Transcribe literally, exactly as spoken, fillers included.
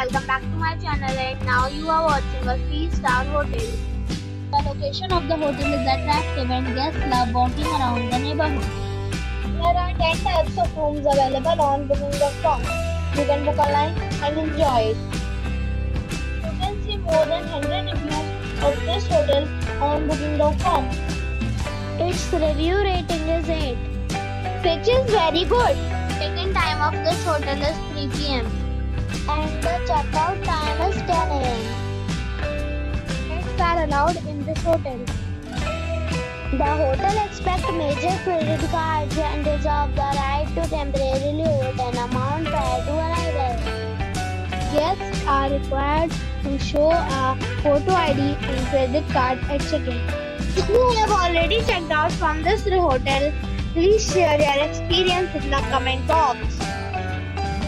welcome back to my channel, and now you are watching a three star hotel. The location of the hotel is attractive and guests love walking around the neighborhood. There are ten types of rooms available on booking dot com. You can book online and enjoy it. You can see more than one hundred reviews of this hotel on booking dot com. Its review rating is eight, which is very good. Check-in time of this hotel is three p m and the check-out time is ten a m Pets are allowed in this hotel. The hotel accepts major credit cards and reserves the right to temporarily hold an amount prior to arrival. Guests are required to show a photo I D and credit card at check-in. If you have already checked out from this hotel, please share your experience in the comment box.